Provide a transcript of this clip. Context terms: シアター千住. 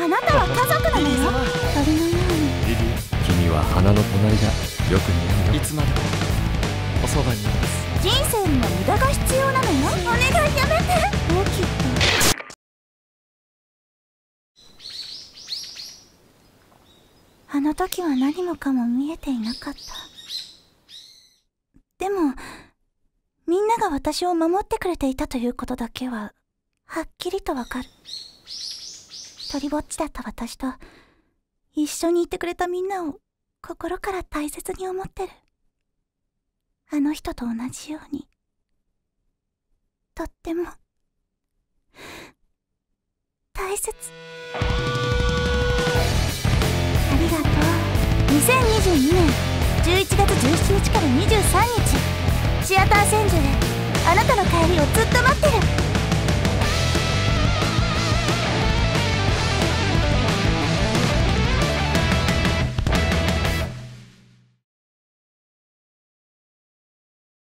あなたは家族なのよ。鳥のように。リリー、君は花の隣がよく似合うよ。いつまでもおそばにいます。人生には無駄が必要なのよ。お願いやめて。大きい。あの時は何もかも見えていなかった。でもみんなが私を守ってくれていたということだけははっきりとわかる。一人ぼっちだった私と一緒にいてくれたみんなを心から大切に思ってる。あの人と同じように。とっても大切。ありがとう。2022年11月17日から23日シアター千住であなたの帰りをずっと待ってる。